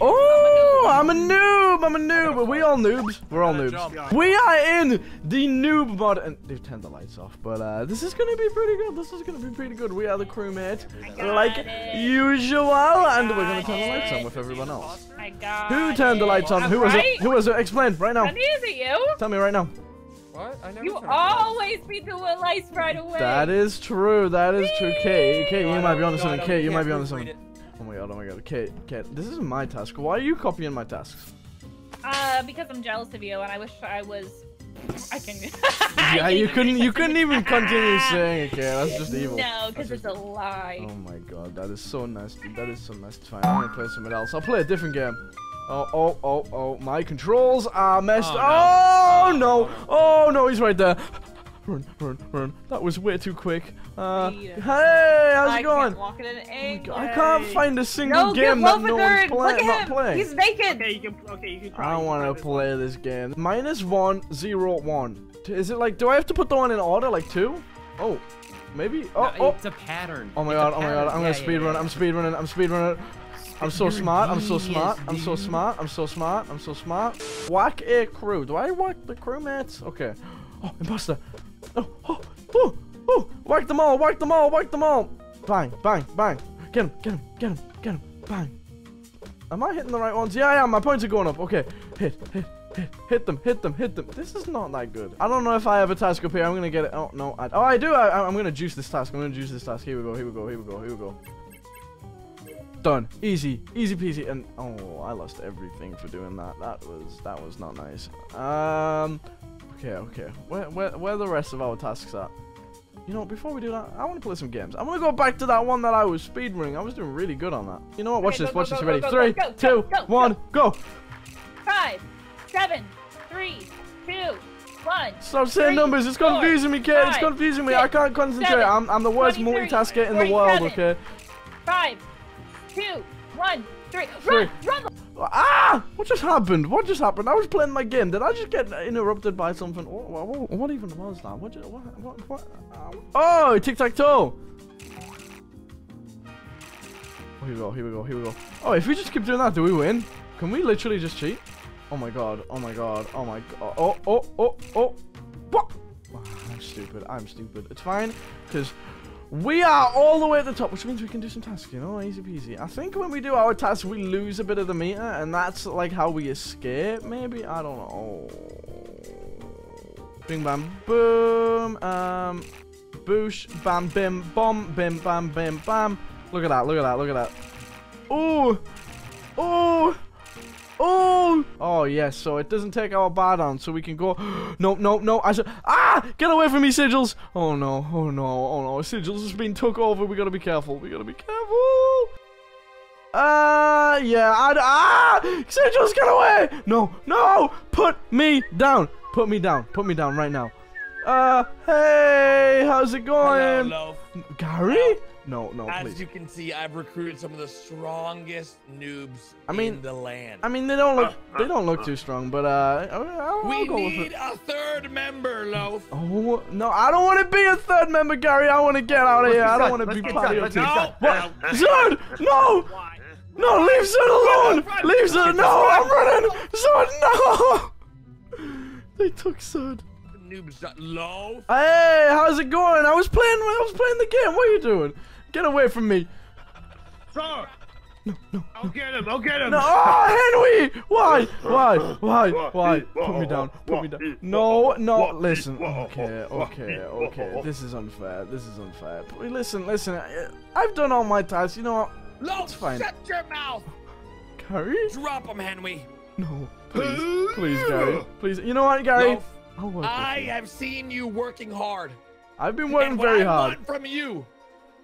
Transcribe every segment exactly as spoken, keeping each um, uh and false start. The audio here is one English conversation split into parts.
Oh, I'm a noob. I'm a noob. Are we all noobs? We're all noobs. We are in the noob mod. And they've turned the lights off, but uh, this is gonna be pretty good. This is gonna be pretty good. We are the crewmate, like usual, and we're gonna turn the lights on with everyone else. Who turned the lights on? Who was it? Who was it? Explain right now. Is it you? Tell me right now. What? I never you always be doing lights right away. That is true. That is true. Kate, Kate, you might be onto something. Kate, you might be onto something. Oh my god! Oh my god! Kate, Kate, this isn't my task. Why are you copying my tasks? Uh, because I'm jealous of you, and I wish I was. I can. Yeah, you couldn't. You couldn't even continue saying it, Kate. That's just evil. No, because it's just a lie. Oh my god! That is so nice. That is so nice. Fine. I'm gonna play something else. I'll play a different game. Oh, oh, oh, oh, my controls are messed up. Oh, no. Oh, no. Oh, no, he's right there. Run, run, run. That was way too quick. Uh, yeah. Hey, how's I it going? Can't in an oh I can't find a single no, game that no one's playing. Not playing. He's naked. Okay, you can, okay, you can try. I don't want to play this game. Minus one, zero, one. Is it like, do I have to put the one in order? Like two? Oh, maybe. Oh, no, oh. It's a pattern. Oh, my it's God. Oh, my God. I'm yeah, going to yeah, speedrun. Yeah. I'm speedrunning. I'm speedrunning. I'm so, smart, I'm so smart, I'm so smart, I'm so smart, I'm so smart, I'm so smart. Whack a crew. Do I whack the crewmates? Okay. Oh, imposter. Oh, oh, oh, oh. Whack them all, whack them all, whack them all. Bang, bang, bang. Get him, get him, get him, get him. Bang. Am I hitting the right ones? Yeah, I am. My points are going up. Okay. Hit, hit, hit, hit them, hit them, hit them. This is not that good. I don't know if I have a task up here. I'm going to get it. Oh, no. I, oh, I do. I, I'm going to juice this task. I'm going to juice this task. Here we go, here we go, here we go, here we go. Done. Easy. Easy peasy. And oh, I lost everything for doing that. That was that was not nice. Um okay, okay. Where where where are the rest of our tasks at? You know, before we do that, I want to play some games. I want to go back to that one that I was speedrunning. I was doing really good on that. You know what? Watch okay, this, watch go, this. Go, you ready? Go, go, three, go, go, two, go, go, one, go. Five, seven, three, two, one. Stop saying three, numbers, it's confusing four, me, kid. Five, it's confusing me. Six, I can't concentrate. Seven, I'm I'm the worst multitasker in the world, okay? Five. Two, one, three, run, three. Run! Ah! What just happened? What just happened? I was playing my game. Did I just get interrupted by something? What, what, what even was that? What? Just, what? What? what uh, oh, tic-tac-toe! Oh, here we go. Here we go. Here we go. Oh, if we just keep doing that, do we win? Can we literally just cheat? Oh my god! Oh my god! Oh my god! Oh! Oh! Oh! Oh! What? I'm stupid. I'm stupid. It's fine, because we are all the way at the top, which means we can do some tasks, you know, easy peasy. I think when we do our tasks, we lose a bit of the meter, and that's like how we escape, maybe? I don't know. Bing, bam, boom. Um, boosh, bam, bim, bomb, bim, bam, bim, bam. Look at that, look at that, look at that. Oh, oh, oh. Oh, yes, so it doesn't take our bar down, so we can go. No, no, no, I should. Ah! Get away from me, Sigils! Oh no, oh no, oh no. Sigils has been took over. We gotta be careful. We gotta be careful. Uh, yeah, I. Ah! Sigils, get away! No, no! Put me down! Put me down. Put me down right now. Uh, hey, how's it going? Hello, Loaf. Gary? Hello. No, no, As please. you can see, I've recruited some of the strongest noobs I mean, in the land. I mean, they don't look uh, they don't look uh, too strong, but uh, I'll, I'll we go need with it. a third member, Loaf. Oh no, I don't want to be a third member, Gary. I want to get out of Let's here. I don't want to be part of it. No, what? Zod, no, Why? no, leave Zod alone. Leave Zod. No, I'm running. Zod, no. They took Zod. Loaf. Hey, how's it going? I was playing. I was playing the game. What are you doing? Get away from me! Sir. No, no, I'll no. get him! I'll get him! No, oh, Henwy! Why? Why? Why? Why? Put me down! Put me down! No, no! Listen. Okay, okay, okay. This is unfair. This is unfair. But listen, listen. I've done all my tasks. You know what? It's fine. Shut your mouth! Gary? Drop him, Henwy! No, please, please, Gary, please. You know what, Gary? I'll work I with you. have seen you working hard. I've been working and what very I hard. Want from you.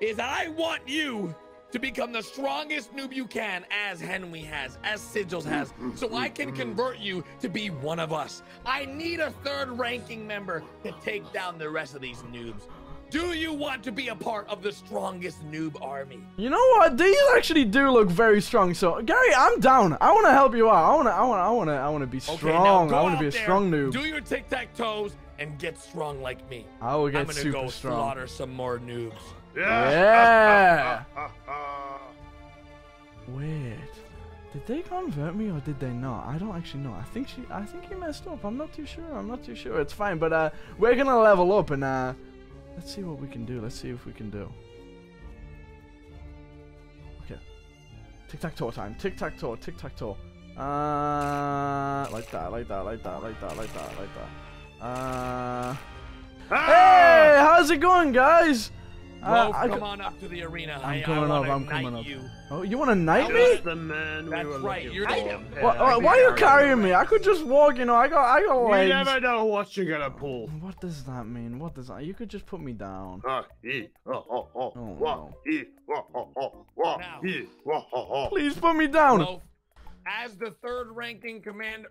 Is I want you to become the strongest noob you can, as Henwy has, as Sigils has, so I can convert you to be one of us. I need a third ranking member to take down the rest of these noobs. Do you want to be a part of the strongest noob army? You know what? These actually do look very strong. So Gary, I'm down. I want to help you out. I want to. I want. I want to. I want to be strong. Okay, now I want to be a there, strong noob. Do your tic tac toes and get strong like me. I will get I'm gonna super go strong. Slaughter some more noobs. Yeah. yeah. Did they convert me or did they not? I don't actually know. I think she, I think he messed up. I'm not too sure. I'm not too sure. It's fine, but uh, we're gonna level up and uh, let's see what we can do. Let's see if we can do. Okay. Tic-tac-toe time. Tic-tac-toe. Tic-tac-toe. Uh, like that. Like that. Like that. Like that. Like that. Like that. Uh. Ah! Hey, how's it going, guys? Uh, Wolf, come on up to the arena. I'm coming I, I up, I'm coming up. You. Oh, you want to knight me? The man That's we right, you're the one. Why, why are you carrying me? I could just walk, you know, I got, I got legs. You never know what you're gonna pull. What does that mean? What does that You could just put me down. Oh, oh, oh, no. Now, please put me down. Wolf, as the third ranking commander...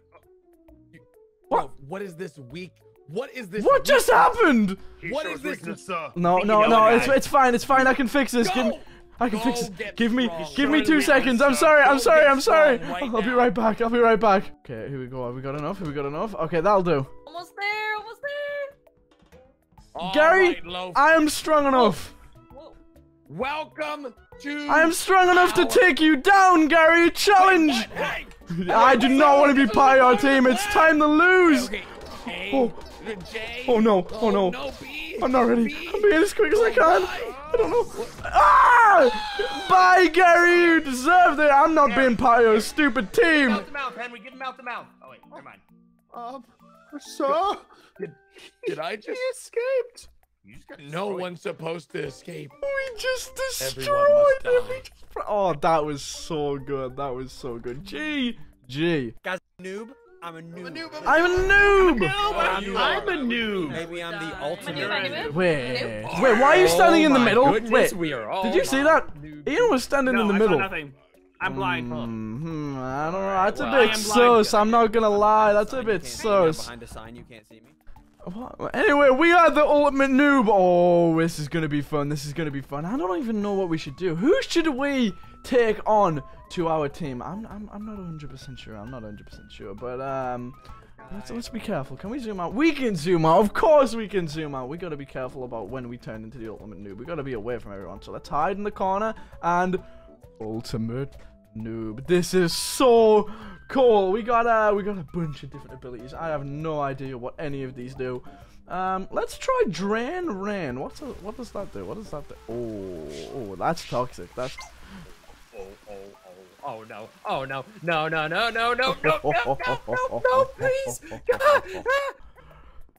What? Wolf, what is this week? What is this? What week? just happened? He what is this? Weakness, uh, no, no, no. It's it's fine. It's fine. I can fix this. Give, I can Go fix this. Give me, strong. give me two seconds. I'm sorry. Go I'm sorry. I'm sorry. Right I'll now. be right back. I'll be right back. Okay, here we go. Have we got enough? Have we got enough? Okay, that'll do. Almost there. Almost there. All Gary, right, I am strong enough. Whoa. Welcome to. I am strong enough our... to take you down, Gary. Challenge. Wait, hey. I do not want to be part of your team. It's time to lose. Okay, okay. Oh. J. Oh no, oh no. Oh, no B. I'm not ready. B. I'm being as quick as oh, I can. Bye. I don't know. What? Ah! Oh. Bye, Gary. You deserved it. I'm not Gary. being part of your stupid team. Mouth to mouth, Henry. Give him mouth to mouth. Oh, wait. Never mind. Um, so? Did, did I just. He escaped. You just got no one's supposed to escape. We just destroyed him. We just... Oh, that was so good. That was so good. G. G. Guys, noob. I'm a noob. I'm a noob. I'm a noob. Maybe I'm the ultimate. Wait, wait. Why are you standing oh in the middle? Goodness, wait, we are all did you see that? Noob. Ian was standing no, in the I middle. Saw nothing. I'm blind. Mm-hmm. I don't know. That's well, a bit sus. I'm not gonna lie. That's a bit sus. Behind a sign, you can't see me. What? Anyway, we are the ultimate noob. Oh, this is gonna be fun. This is gonna be fun. I don't even know what we should do. Who should we take on to our team? I'm I'm I'm not one hundred percent sure. I'm not one hundred percent sure. But um, let's let's be careful. Can we zoom out? We can zoom out. Of course we can zoom out. We gotta be careful about when we turn into the ultimate noob. We gotta be away from everyone. So let's hide in the corner and ultimate noob. This is so cool. We got uh we got a bunch of different abilities. I have no idea what any of these do. Um, let's try Drain Rain. What's a, what does that do? What does that do? Oh, oh, that's toxic. That's Oh, oh, oh, oh no, oh no, no, no, no, no, no, no, no, no, no, please.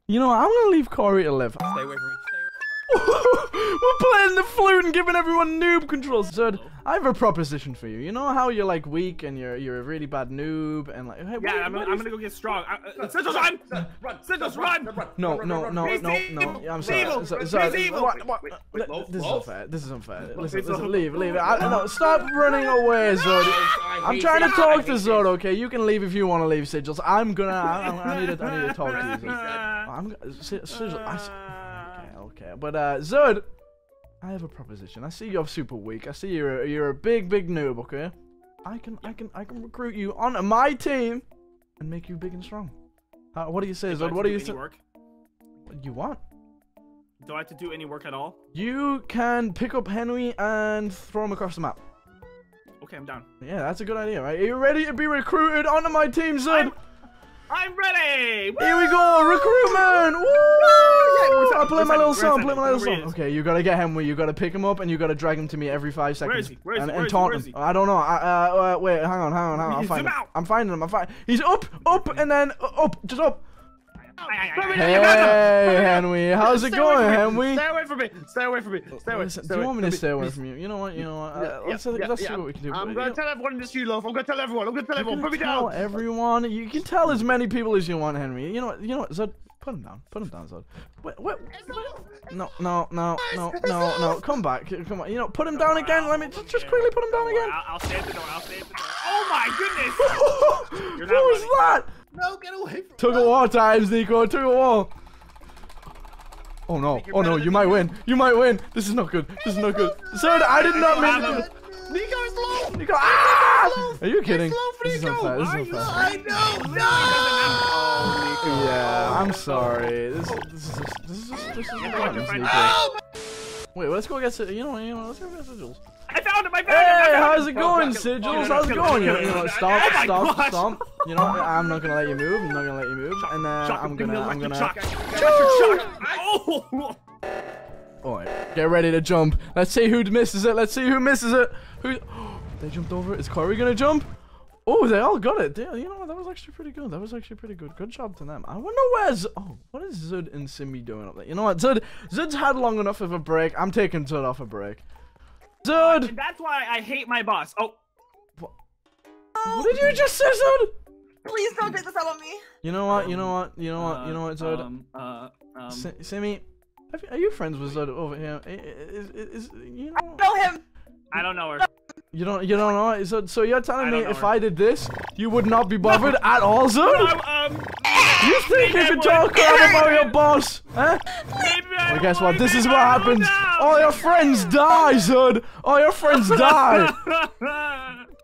You know, I'm gonna leave Corey to live. Stay away from me, stay away. We're playing the flute and giving everyone noob controls. So I have a proposition for you. You know how you're like weak and you're you're a really bad noob and like. Hey, yeah, what, I'm, what I'm, I'm gonna go get strong. Sigils, run! Sigils, run! No, no, no, no, no. Yeah, I'm sorry. So, sorry. What, what, wait, wait, this is unfair. This is unfair. Listen, listen, leave, leave. I, no, stop running away, Zod. I'm trying to talk to Zod. Okay, you can leave if you want to leave, Sigils. I'm gonna. I, I need to. I need to talk to you. Zod. I'm Sigils. Okay, okay, but uh, Zod. I have a proposition. I see you're super weak. I see you're a, you're a big, big noob. Okay, I can, I can, I can recruit you onto my team and make you big and strong. Uh, what do you say, Zod? What do you say? Work? What do you want? Do I have to do any work at all? You can pick up Henwy and throw him across the map. Okay, I'm down. Yeah, that's a good idea, right? Are you ready to be recruited onto my team, Zod? I'm, I'm ready. Woo! Here we go, recruitment. Woo! I'll play my little song, play my little song. Okay, you gotta get him, you gotta pick him up, and you gotta drag him to me every five seconds. Where is he? Where is he? And, and taunt him. I don't know. I, uh, uh, wait, hang on, hang on, hang on. I'll find him. I'm finding him. I'm finding him. He's up, up, and then up, just up. Hey, Henry, how's it going, Henry? Stay away from me. Stay away from me. Stay away. Do you want me to stay away from you? You know what? You know what? Let's see what we can do. I'm gonna tell everyone this, you loaf. I'm gonna tell everyone. I'm gonna tell everyone. Put me down. Everyone, you can tell as many people as you want, Henry. You know what? You know what? Put him down. Put him down, Zod. Wait, wait. No, no, no, no, no, no. Come back. Come on. You know, put him down again. Let me just, just quickly put him down again. I'll, I'll stay at the door. I'll stay at the door. Oh my goodness! What was that? No, get away from me. Tug of war times, Nico. Tug of war. Oh no. Oh no. You might win. You might win. This is not good. This is not good. Zod, I did not mean to. Nico's low. Nico. Ah! Are you kidding? This is unfair. This is unfair. I know. No. Yeah, I'm sorry. This is this is this is, this is, this is oh, wait, let's go get you know, you know, let's go get Sigils. I found found him! I found hey, him! Hey, how's it going, Sigils? How's it going? You know, stop, stop, stop. You know, I'm not gonna let you move. I'm not gonna let you move. And then I'm gonna, I'm gonna. Oh! Alright, get ready to jump. Let's see who misses it. Let's see who misses it. Who? They jumped over. Is Corey gonna jump? Oh, they all got it. They, you know what? That was actually pretty good. That was actually pretty good. Good job to them. I wonder where Z Oh, what is Zud and Simmy doing up there? You know what? Zud, Zud's had long enough of a break. I'm taking Zud off a break. Zud! And that's why I hate my boss. Oh. What, what did you just say, Zud? Please don't take this out on me. You know what? You know what? You know what? You know what, Zud? Um, uh, um. Simmy, are you friends with Zud over here? Is, is, is, you know? I know him. I don't know her. You don't, you don't know. So, so you're telling me if her. I did this, you would not be bothered at all, Zud? Um, um, you think you could talk about your boss, huh? Well, guess what? This is what happens. All your friends die, Zud. All your friends die.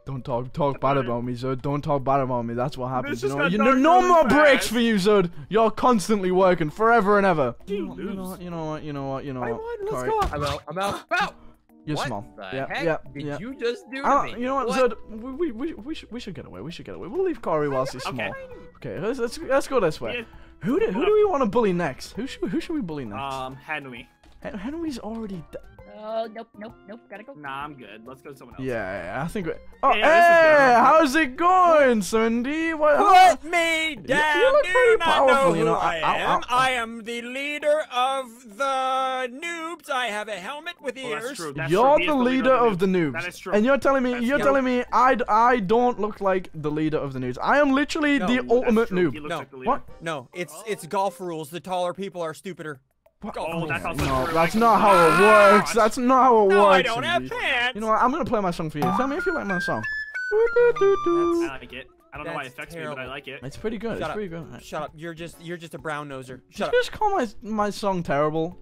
Don't talk, talk bad about me, Zud. Don't talk bad about me. That's what happens. You know, you know, no more breaks for you, Zud. You're constantly working forever and ever. You know, you know what? You know what? You know what? You know what? Let's go. I'm out. I'm out. Out. You're what small. The yeah, heck yeah, did yeah. you just do to me? You know what, what? Zud? We, we, we, should, we should get away. We should get away. We'll leave Corey whilst he's small. Okay, okay let's, let's let's go this way. Yeah. Who do who do we want to bully next? Who should who should we bully next? Um, Henwy. Hen Henwy's already. Oh nope nope nope. Gotta go. Nah, I'm good. Let's go to someone else. Yeah, yeah I think. We oh yeah, yeah, hey, how's it going, Sunday? What? Put me down. You, you look pretty powerful. You know, I am. I am the leader of the noobs. I have a helmet with ears. Oh, that's true. That's you're true. The, the leader, leader of the noobs. That is true. And you're telling me, that's you're true. telling me, I, I don't look like the leader of the noobs. I am literally no, the ultimate true. noob. No, like what? No, it's oh. it's golf rules. The taller people are stupider. Oh, that's also no, true. That's not how it works. That's not how it no, works. I don't have pants. You know what? I'm gonna play my song for you. Tell me if you like my song. I like it. I don't that's know why it affects terrible. me, but I like it. It's pretty good. Shut it's up. pretty good. Right. Shut up. You're just you're just a brown noser. Shut Did up. You just call my my song terrible?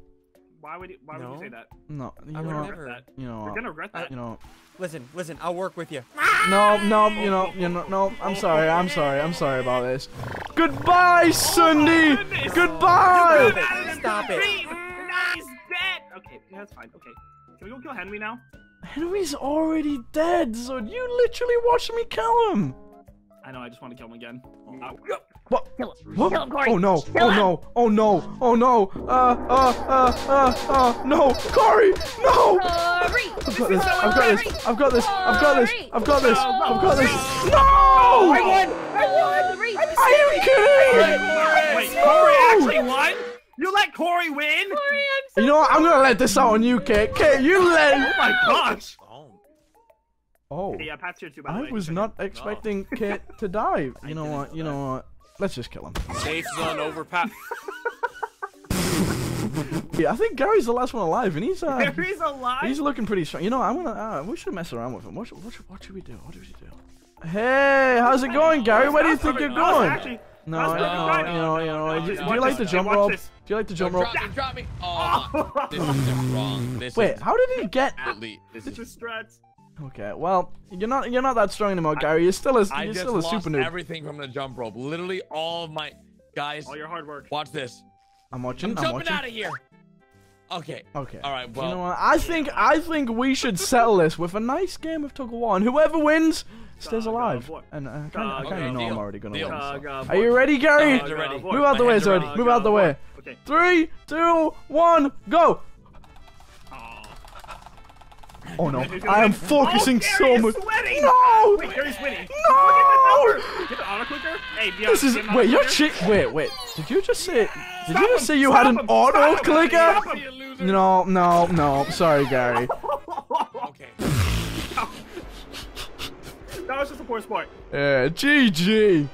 Why would you, why no. would you say that? No, you I would know, never. That. You know, you're gonna regret that. You know. Listen, listen. I'll work with you. No, no, you know, you know, no. I'm sorry. I'm sorry. I'm sorry about this. Goodbye, Sunday. Oh, Goodbye. Oh, Stop it. He's dead. Okay, that's fine. Okay. Can we go kill Henwy now? Henwy's already dead, so you literally watched me kill him. I know, I just want to kill him again. Oh, what? Kill him. What? Kill him, Corey. Oh no. Kill oh no. Him. Oh no. Oh no. Uh, uh, uh, uh, uh, no. Corey. No. Corey. I've got this. I've got this. I've got this. I've got this. I've got this. I've got this. No. I won. I won. Are you kidding? Wait, Corey actually won? You let Corey win? Corey, I'm so you know what? I'm gonna let this out on you, Kate. Kate, you let. Oh my gosh! Oh. Hey, yeah, Pat's here too, by the I way. was not expecting oh. Kate to die. You know what? You know what? Let's just kill him. Safe zone over, Pat. Yeah, I think Gary's the last one alive, and he's uh. Gary's alive. He's looking pretty strong. You know, I wanna. Uh, we should mess around with him. What should, what should, what should we do? What should we do? Hey, how's it going, Gary? Where do you think you're going? Actually, No, no, no, no, you know, no, do, no, do you like the jump rope? This. Do you like the jump rope? Drop me, drop me. Oh, this is wrong. This Wait, is how did he get? Elite. This is strats. Okay, well, you're not, you're not that strong anymore, Gary. You're still a, I you're still a super noob. Everything from the jump rope. Literally all of my guys. All your hard work. Watch this. I'm watching. I'm jumping I'm watching. out of here. Okay. Okay. All right. Well, you know what? I think, I think we should settle this with a nice game of tug of war, and whoever wins. Stays alive, uh, and I kind of uh, okay, know deal. I'm already gonna deal. win. So. Uh, Are you ready, Gary? Uh, ready. Move out the way, Zod. Uh, Move out the way. Okay. Three, two, one, go! Oh, oh no! I am focusing oh, so much. Sweating. No! Wait, Gary's winning. No! Get the auto clicker. Hey, Bjorn, this is get wait. You're chick. Wait, wait. Did you just say? Yeah. Did stop you just say him, you had him, an auto clicker? Him, no, no, no. Sorry, Gary. Okay. That was just a poor sport. Yeah, G G.